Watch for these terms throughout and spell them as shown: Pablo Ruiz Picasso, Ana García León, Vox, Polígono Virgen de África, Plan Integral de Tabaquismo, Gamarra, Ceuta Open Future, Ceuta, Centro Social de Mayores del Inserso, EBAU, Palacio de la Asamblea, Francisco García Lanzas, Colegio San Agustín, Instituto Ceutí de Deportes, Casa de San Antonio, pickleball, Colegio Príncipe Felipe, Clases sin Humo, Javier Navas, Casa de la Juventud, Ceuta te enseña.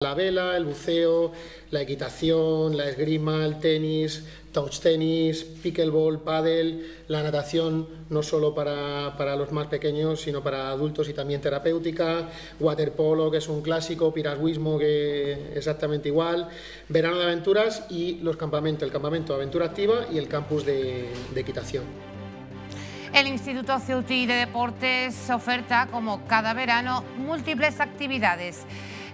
La vela, el buceo, la equitación, la esgrima, el tenis, touch tenis, pickleball, pádel, la natación no solo para los más pequeños sino para adultos y también terapéutica, waterpolo que es un clásico, piragüismo que exactamente igual, verano de aventuras y los campamentos, el campamento de aventura activa y el campus de equitación. El Instituto Ceutí de Deportes oferta, como cada verano, múltiples actividades.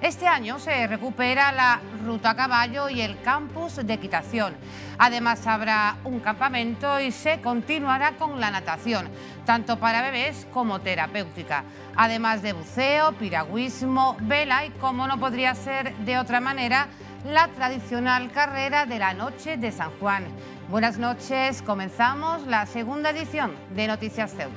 Este año se recupera la ruta a caballo y el campus de equitación. Además habrá un campamento y se continuará con la natación, tanto para bebés como terapéutica. Además de buceo, piragüismo, vela y, como no podría ser de otra manera, la tradicional carrera de la noche de San Juan. Buenas noches, comenzamos la segunda edición de Noticias Ceuta.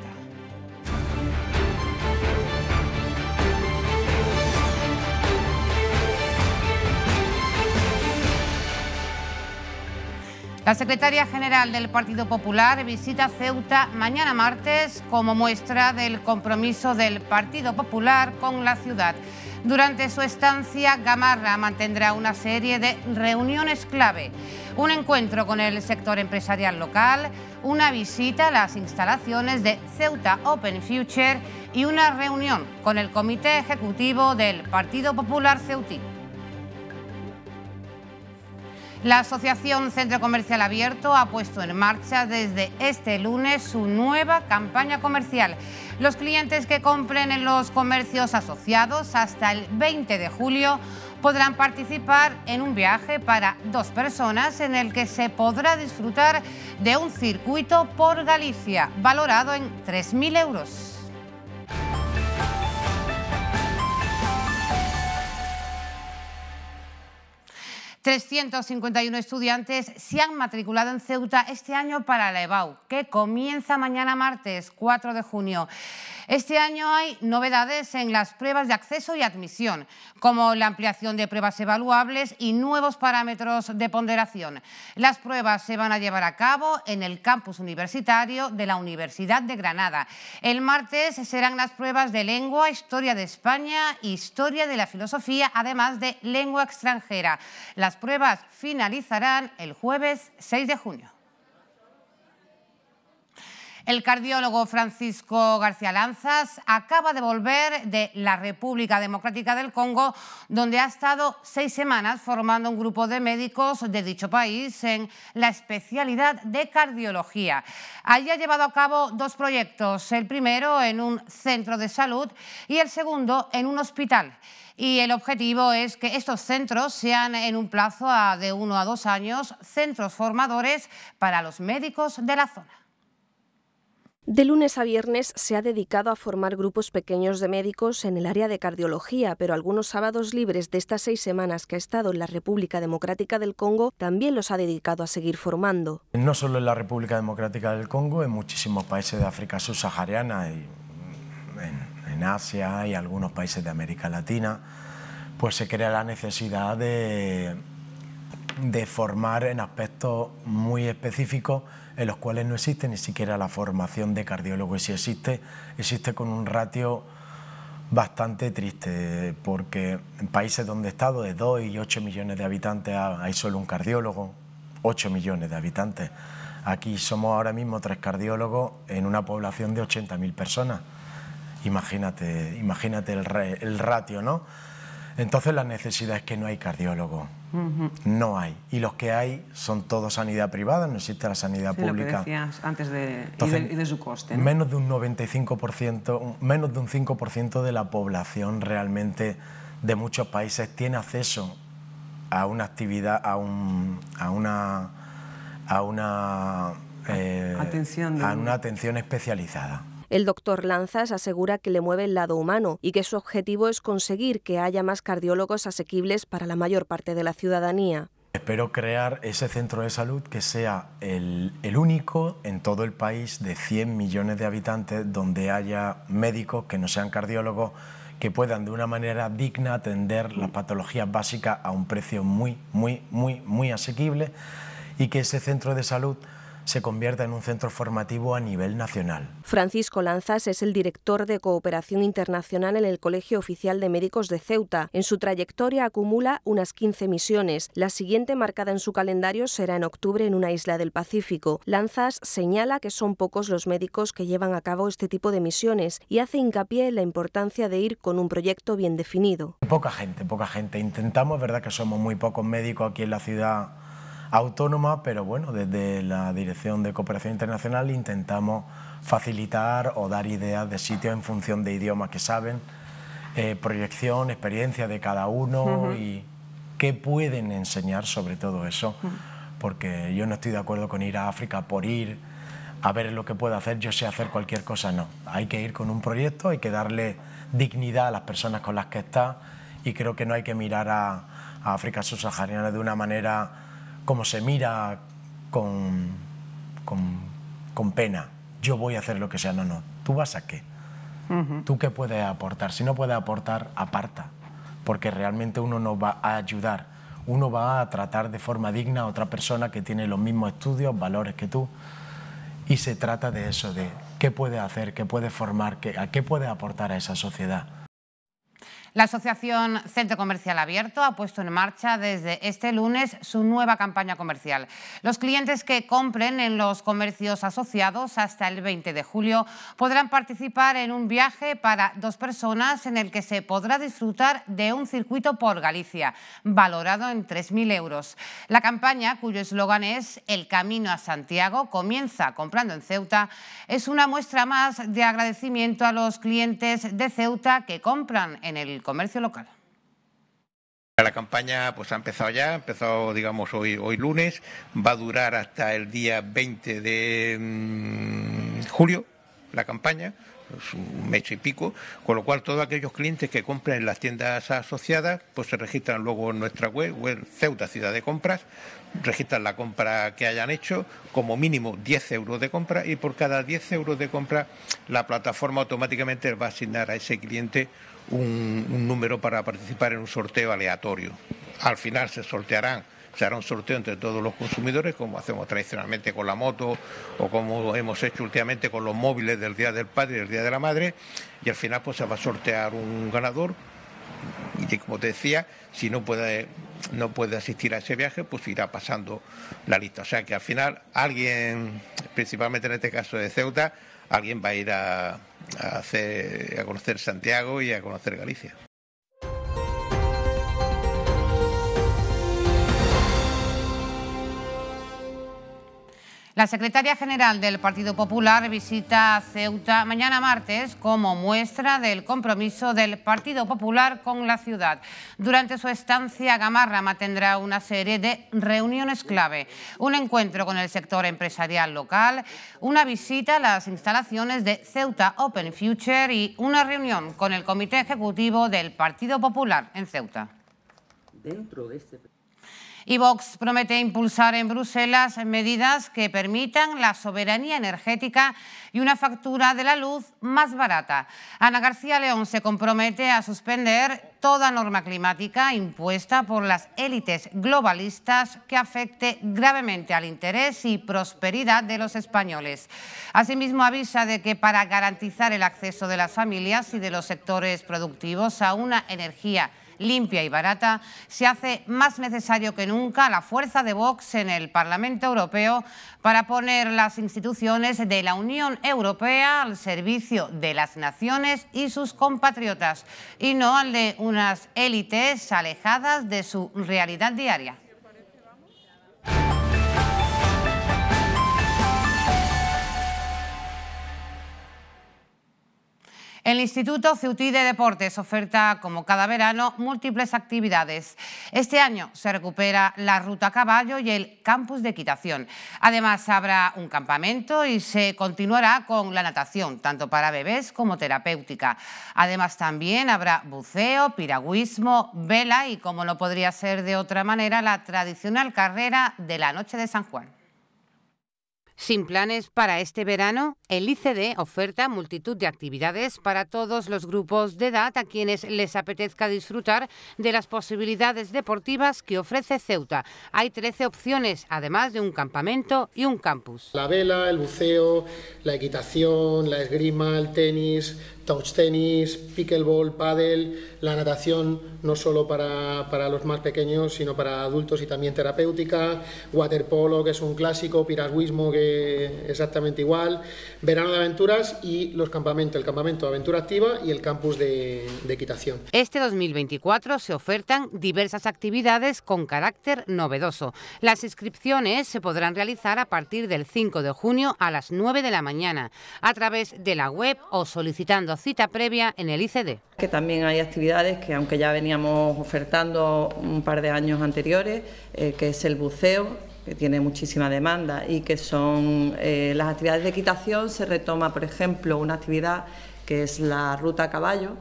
La secretaria general del Partido Popular visita Ceuta mañana martes como muestra del compromiso del Partido Popular con la ciudad. Durante su estancia, Gamarra mantendrá una serie de reuniones clave, un encuentro con el sector empresarial local, una visita a las instalaciones de Ceuta Open Future y una reunión con el Comité Ejecutivo del Partido Popular Ceutí. La Asociación Centro Comercial Abierto ha puesto en marcha desde este lunes su nueva campaña comercial. Los clientes que compren en los comercios asociados hasta el 20 de julio podrán participar en un viaje para dos personas en el que se podrá disfrutar de un circuito por Galicia, valorado en 3.000 euros. ...351 estudiantes se han matriculado en Ceuta este año para la EBAU... ...que comienza mañana martes, 4 de junio... Este año hay novedades en las pruebas de acceso y admisión, como la ampliación de pruebas evaluables y nuevos parámetros de ponderación. Las pruebas se van a llevar a cabo en el campus universitario de la Universidad de Granada. El martes serán las pruebas de lengua, historia de España, historia de la filosofía, además de lengua extranjera. Las pruebas finalizarán el jueves 6 de junio. El cardiólogo Francisco García Lanzas acaba de volver de la República Democrática del Congo, donde ha estado 6 semanas formando un grupo de médicos de dicho país en la especialidad de cardiología. Allí ha llevado a cabo 2 proyectos, el primero en un centro de salud y el segundo en un hospital. Y el objetivo es que estos centros sean en un plazo de 1 a 2 años centros formadores para los médicos de la zona. De lunes a viernes se ha dedicado a formar grupos pequeños de médicos en el área de cardiología, pero algunos sábados libres de estas 6 semanas que ha estado en la República Democrática del Congo también los ha dedicado a seguir formando. No solo en la República Democrática del Congo, en muchísimos países de África subsahariana y en Asia y algunos países de América Latina, pues se crea la necesidad de formar en aspectos muy específicos en los cuales no existe ni siquiera la formación de cardiólogo, y si existe, existe con un ratio bastante triste, porque en países donde he estado, de 2 y 8 millones de habitantes, hay solo un cardiólogo, 8 millones de habitantes. Aquí somos ahora mismo 3 cardiólogos en una población de 80.000 personas. Imagínate el ratio, ¿no? Entonces la necesidad es que no hay cardiólogos. No hay. Y los que hay son todos sanidad privada, no existe la sanidad pública. Lo que decías antes de su coste, ¿no? Menos de un 95%, menos de un 5% de la población realmente de muchos países tiene acceso a una actividad, a una atención especializada. El doctor Lanzas asegura que le mueve el lado humano y que su objetivo es conseguir que haya más cardiólogos asequibles para la mayor parte de la ciudadanía. Espero crear ese centro de salud que sea el único en todo el país de 100 millones de habitantes donde haya médicos que no sean cardiólogos, que puedan de una manera digna atender las patologías básicas a un precio muy asequible, y que ese centro de salud se convierta en un centro formativo a nivel nacional. Francisco Lanzas es el director de Cooperación Internacional en el Colegio Oficial de Médicos de Ceuta. En su trayectoria acumula unas 15 misiones. La siguiente, marcada en su calendario, será en octubre en una isla del Pacífico. Lanzas señala que son pocos los médicos que llevan a cabo este tipo de misiones y hace hincapié en la importancia de ir con un proyecto bien definido. Poca gente. Intentamos, verdad que somos muy pocos médicos aquí en la ciudad autónoma, pero bueno, desde la Dirección de Cooperación Internacional intentamos facilitar o dar ideas de sitios en función de idiomas que saben, proyección, experiencia de cada uno y qué pueden enseñar sobre todo eso, porque yo no estoy de acuerdo con ir a África por ir a ver lo que puedo hacer, yo sé hacer cualquier cosa, no. Hay que ir con un proyecto, hay que darle dignidad a las personas con las que está y creo que no hay que mirar a África subsahariana de una manera como se mira con pena. Yo voy a hacer lo que sea, no, ¿tú vas a qué? ¿Tú qué puedes aportar? Si no puedes aportar, aparta, porque realmente uno no va a ayudar, uno va a tratar de forma digna a otra persona que tiene los mismos estudios, valores que tú, y se trata de eso, de qué puedes hacer, qué puedes formar, a qué puedes aportar a esa sociedad. La Asociación Centro Comercial Abierto ha puesto en marcha desde este lunes su nueva campaña comercial. Los clientes que compren en los comercios asociados hasta el 20 de julio podrán participar en un viaje para 2 personas en el que se podrá disfrutar de un circuito por Galicia, valorado en 3.000 euros. La campaña, cuyo eslogan es "El camino a Santiago comienza comprando en Ceuta", es una muestra más de agradecimiento a los clientes de Ceuta que compran en el comercio local. La campaña pues ha empezado ya, digamos hoy lunes, va a durar hasta el día 20 de julio la campaña, pues un mes y pico, con lo cual todos aquellos clientes que compren en las tiendas asociadas pues se registran luego en nuestra web Ceuta Ciudad de Compras, registran la compra que hayan hecho, como mínimo 10 euros de compra, y por cada 10 euros de compra la plataforma automáticamente va a asignar a ese cliente un número para participar en un sorteo aleatorio. Al final se hará un sorteo entre todos los consumidores, como hacemos tradicionalmente con la moto o como hemos hecho últimamente con los móviles del Día del Padre y del Día de la Madre, y al final pues se va a sortear un ganador. Y como te decía, si no puede asistir a ese viaje, pues irá pasando la lista. O sea que al final alguien, principalmente en este caso de Ceuta, alguien va a ir a conocer Santiago y a conocer Galicia. La secretaria general del Partido Popular visita Ceuta mañana martes como muestra del compromiso del Partido Popular con la ciudad. Durante su estancia, Gamarra mantendrá una serie de reuniones clave: un encuentro con el sector empresarial local, una visita a las instalaciones de Ceuta Open Future y una reunión con el Comité Ejecutivo del Partido Popular en Ceuta. Dentro de este... Y Vox promete impulsar en Bruselas medidas que permitan la soberanía energética y una factura de la luz más barata. Ana García León se compromete a suspender toda norma climática impuesta por las élites globalistas que afecte gravemente al interés y prosperidad de los españoles. Asimismo, avisa de que para garantizar el acceso de las familias y de los sectores productivos a una energía limpia y barata, se hace más necesario que nunca la fuerza de Vox en el Parlamento Europeo para poner las instituciones de la Unión Europea al servicio de las naciones y sus compatriotas, y no al de unas élites alejadas de su realidad diaria. El Instituto Ceutí de Deportes oferta, como cada verano, múltiples actividades. Este año se recupera la ruta a caballo y el campus de equitación. Además, habrá un campamento y se continuará con la natación, tanto para bebés como terapéutica. Además, también habrá buceo, piragüismo, vela y, como no podría ser de otra manera, la tradicional carrera de la Noche de San Juan. Sin planes para este verano, el ICD oferta multitud de actividades para todos los grupos de edad a quienes les apetezca disfrutar de las posibilidades deportivas que ofrece Ceuta. Hay 13 opciones, además de un campamento y un campus. La vela, el buceo, la equitación, la esgrima, el tenis, touch tenis, pickleball, pádel, la natación no solo para los más pequeños sino para adultos y también terapéutica, waterpolo, que es un clásico, piragüismo, que exactamente igual, verano de aventuras y los campamentos, el campamento de aventura activa y el campus de equitación. Este 2024 se ofertan diversas actividades con carácter novedoso. Las inscripciones se podrán realizar a partir del 5 de junio a las 9 de la mañana a través de la web o solicitando cita previa en el ICD. Que también hay actividades que, aunque ya veníamos ofertando un par de años anteriores, que es el buceo, que tiene muchísima demanda, y que son las actividades de equitación. Se retoma, por ejemplo, una actividad que es la ruta a caballo,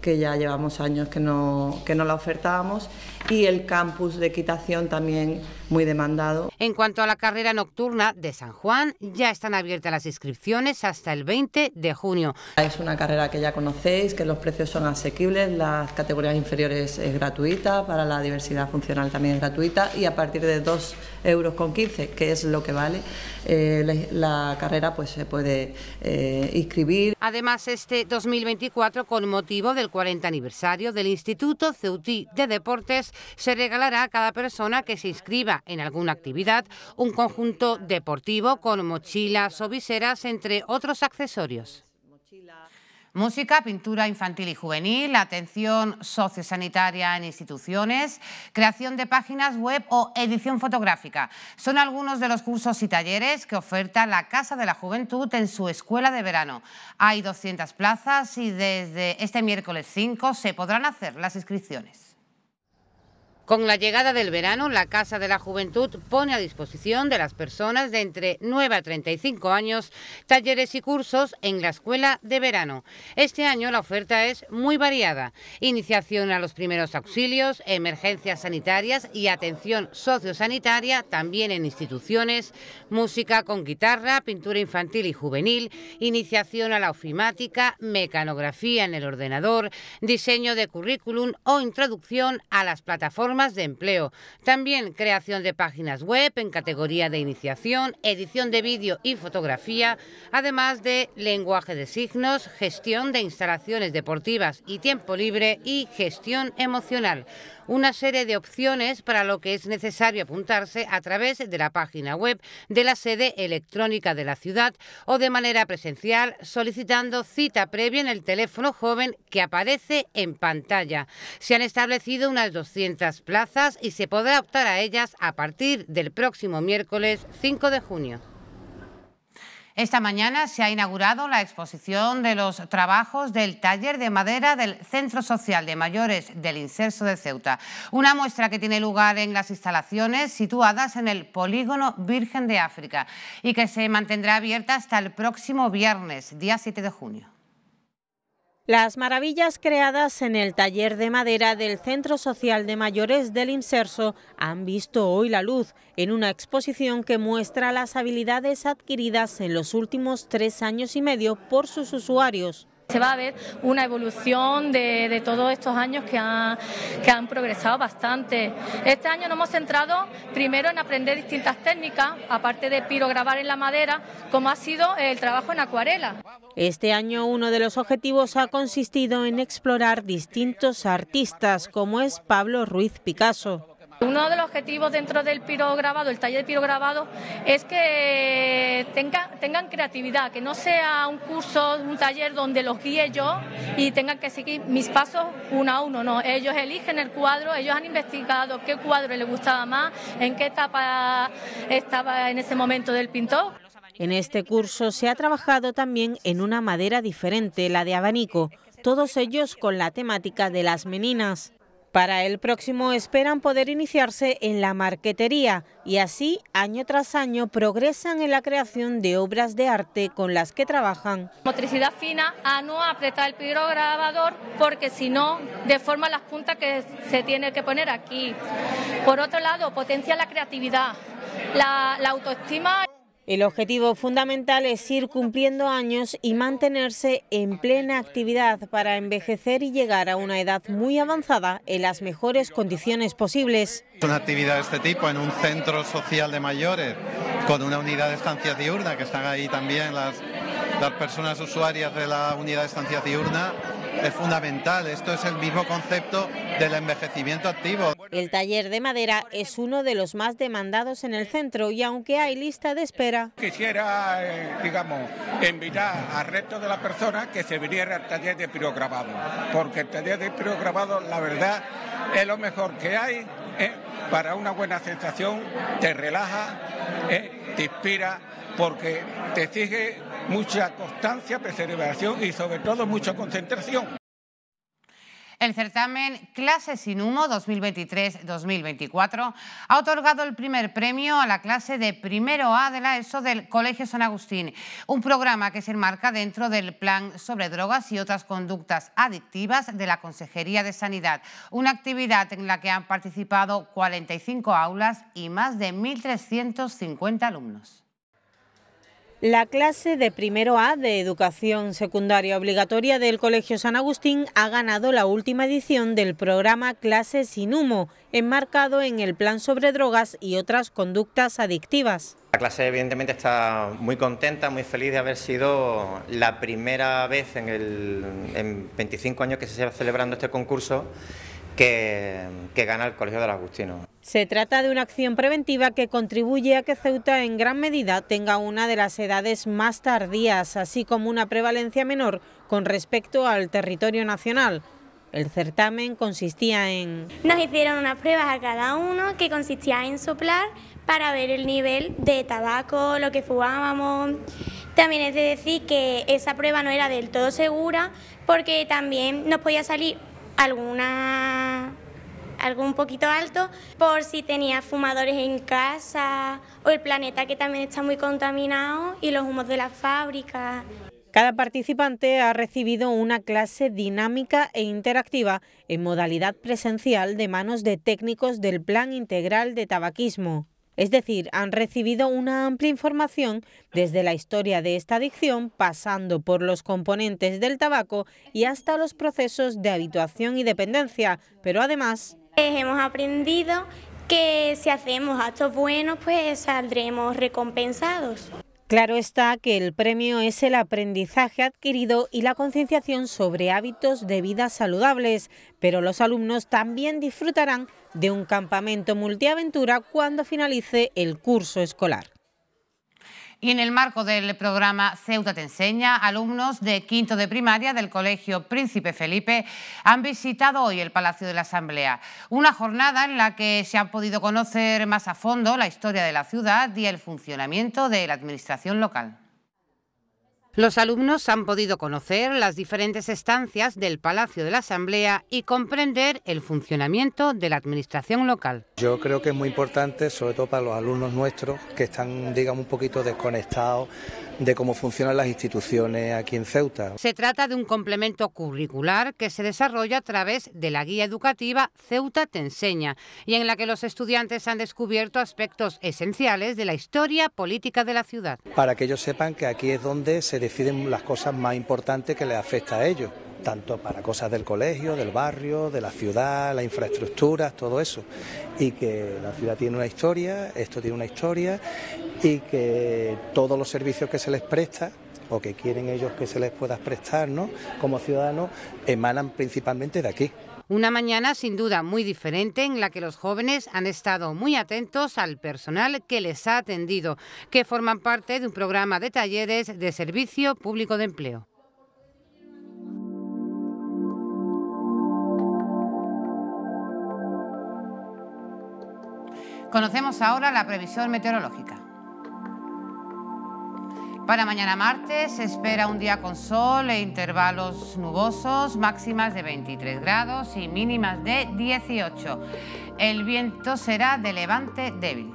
que ya llevamos años que no la ofertábamos, y el campus de equitación también muy demandado. En cuanto a la carrera nocturna de San Juan, ya están abiertas las inscripciones hasta el 20 de junio. Es una carrera que ya conocéis, que los precios son asequibles, las categorías inferiores es gratuita, para la diversidad funcional también es gratuita, y a partir de 2,15 €, que es lo que vale, la carrera pues se puede inscribir. Además, este 2024, con motivo del 40 aniversario del Instituto Ceutí de Deportes, se regalará a cada persona que se inscriba en alguna actividad un conjunto deportivo con mochilas o viseras, entre otros accesorios. Música, pintura infantil y juvenil, atención sociosanitaria en instituciones, creación de páginas web o edición fotográfica. Son algunos de los cursos y talleres que oferta la Casa de la Juventud en su escuela de verano. Hay 200 plazas y desde este miércoles 5 se podrán hacer las inscripciones. Con la llegada del verano, la Casa de la Juventud pone a disposición de las personas de entre 9 a 35 años talleres y cursos en la escuela de verano. Este año la oferta es muy variada. Iniciación a los primeros auxilios, emergencias sanitarias y atención sociosanitaria también en instituciones, música con guitarra, pintura infantil y juvenil, iniciación a la ofimática, mecanografía en el ordenador, diseño de currículum o introducción a las plataformas de empleo. También creación de páginas web en categoría de iniciación, edición de vídeo y fotografía, además de lenguaje de signos, gestión de instalaciones deportivas y tiempo libre y gestión emocional. Una serie de opciones para lo que es necesario apuntarse a través de la página web de la sede electrónica de la ciudad o de manera presencial solicitando cita previa en el teléfono joven que aparece en pantalla. Se han establecido unas 200 plazas y se podrá optar a ellas a partir del próximo miércoles 5 de junio. Esta mañana se ha inaugurado la exposición de los trabajos del taller de madera del Centro Social de Mayores del Inserso de Ceuta. Una muestra que tiene lugar en las instalaciones situadas en el Polígono Virgen de África y que se mantendrá abierta hasta el próximo viernes, día 7 de junio. Las maravillas creadas en el taller de madera del Centro Social de Mayores del Inserso han visto hoy la luz en una exposición que muestra las habilidades adquiridas en los últimos 3 años y medio por sus usuarios. Se va a ver una evolución de todos estos años que han progresado bastante. Este año nos hemos centrado primero en aprender distintas técnicas, aparte de pirograbar en la madera, como ha sido el trabajo en acuarela. Este año uno de los objetivos ha consistido en explorar distintos artistas, como es Pablo Ruiz Picasso. Uno de los objetivos dentro del pirograbado, el taller de pirograbado, es que tengan creatividad, que no sea un curso, un taller donde los guíe yo y tengan que seguir mis pasos uno a uno, no. Ellos eligen el cuadro, ellos han investigado qué cuadro les gustaba más, en qué etapa estaba en ese momento del pintor. En este curso se ha trabajado también en una madera diferente, la de abanico, todos ellos con la temática de las meninas. Para el próximo esperan poder iniciarse en la marquetería y así, año tras año, progresan en la creación de obras de arte con las que trabajan. Motricidad fina, a no apretar el pirograbador porque si no deforma las puntas que se tiene que poner aquí. Por otro lado, potencia la creatividad, la autoestima. El objetivo fundamental es ir cumpliendo años y mantenerse en plena actividad para envejecer y llegar a una edad muy avanzada en las mejores condiciones posibles. Una actividad de este tipo en un centro social de mayores con una unidad de estancia diurna, que están ahí también las personas usuarias de la unidad de estancia diurna, es fundamental. Esto es el mismo concepto del envejecimiento activo. El taller de madera es uno de los más demandados en el centro y aunque hay lista de espera... Quisiera, digamos, invitar al resto de las personas que se viniera al taller de pirograbado, porque el taller de pirograbado, la verdad, es lo mejor que hay para una buena sensación, te relaja, te inspira, porque te exige mucha constancia, perseveración y sobre todo mucha concentración. El certamen Clases sin Humo 2023-2024 ha otorgado el primer premio a la clase de primero A de la ESO del Colegio San Agustín, un programa que se enmarca dentro del Plan sobre Drogas y otras conductas adictivas de la Consejería de Sanidad, una actividad en la que han participado 45 aulas y más de 1.350 alumnos. La clase de primero A de Educación Secundaria Obligatoria del Colegio San Agustín ha ganado la última edición del programa Clases sin Humo, enmarcado en el Plan sobre Drogas y otras conductas adictivas. La clase evidentemente está muy contenta, muy feliz de haber sido la primera vez en 25 años que se está celebrando este concurso que gana el Colegio de los Agustinos. Se trata de una acción preventiva que contribuye a que Ceuta en gran medida tenga una de las edades más tardías, así como una prevalencia menor con respecto al territorio nacional. El certamen consistía en... Nos hicieron unas pruebas a cada uno que consistía en soplar para ver el nivel de tabaco, lo que fumábamos. También es de decir que esa prueba no era del todo segura porque también nos podía salir algún poquito alto, por si tenía fumadores en casa o el planeta, que también está muy contaminado, y los humos de las fábricas. Cada participante ha recibido una clase dinámica e interactiva en modalidad presencial de manos de técnicos del Plan Integral de Tabaquismo. Es decir, han recibido una amplia información desde la historia de esta adicción, pasando por los componentes del tabaco y hasta los procesos de habituación y dependencia, pero además... Hemos aprendido que si hacemos actos buenos, pues saldremos recompensados. Claro está que el premio es el aprendizaje adquirido y la concienciación sobre hábitos de vida saludables, pero los alumnos también disfrutarán de un campamento multiaventura cuando finalice el curso escolar. Y en el marco del programa Ceuta te enseña, alumnos de quinto de primaria del Colegio Príncipe Felipe han visitado hoy el Palacio de la Asamblea. Una jornada en la que se han podido conocer más a fondo la historia de la ciudad y el funcionamiento de la administración local. Los alumnos han podido conocer las diferentes estancias del Palacio de la Asamblea y comprender el funcionamiento de la administración local. Yo creo que es muy importante, sobre todo para los alumnos nuestros, que están, digamos, un poquito desconectados de cómo funcionan las instituciones aquí en Ceuta. Se trata de un complemento curricular que se desarrolla a través de la guía educativa Ceuta te enseña y en la que los estudiantes han descubierto aspectos esenciales de la historia política de la ciudad. Para que ellos sepan que aquí es donde se deciden las cosas más importantes que les afecta a ellos, tanto para cosas del colegio, del barrio, de la ciudad, las infraestructuras, todo eso. Y que la ciudad tiene una historia, esto tiene una historia, y que todos los servicios que se les presta, o que quieren ellos que se les pueda prestar, ¿no?, como ciudadanos, emanan principalmente de aquí. Una mañana sin duda muy diferente en la que los jóvenes han estado muy atentos al personal que les ha atendido, que forman parte de un programa de talleres de servicio público de empleo. Conocemos ahora la previsión meteorológica. Para mañana martes se espera un día con sol e intervalos nubosos, máximas de 23 grados y mínimas de 18. El viento será de levante débil.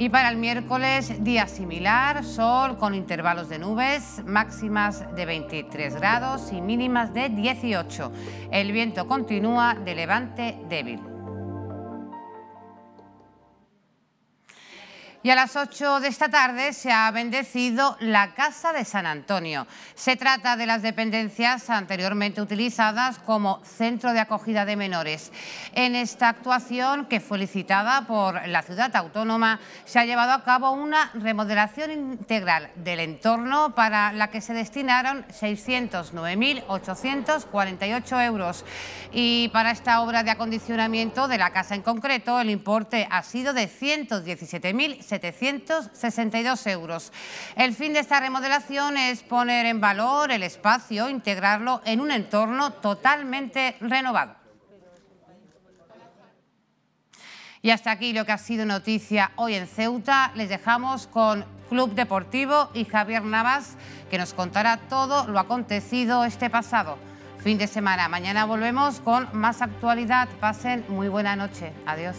Y para el miércoles, día similar, sol con intervalos de nubes, máximas de 23 grados y mínimas de 18. El viento continúa de levante débil. Y a las 8 de esta tarde se ha bendecido la Casa de San Antonio. Se trata de las dependencias anteriormente utilizadas como centro de acogida de menores. En esta actuación, que fue licitada por la ciudad autónoma, se ha llevado a cabo una remodelación integral del entorno para la que se destinaron 609.848 euros. Y para esta obra de acondicionamiento de la casa en concreto, el importe ha sido de 117.762 euros. El fin de esta remodelación es poner en valor el espacio, integrarlo en un entorno totalmente renovado. Y hasta aquí lo que ha sido noticia hoy en Ceuta. Les dejamos con Club Deportivo y Javier Navas, que nos contará todo lo acontecido este pasado fin de semana. Mañana volvemos con más actualidad. Pasen muy buena noche. Adiós.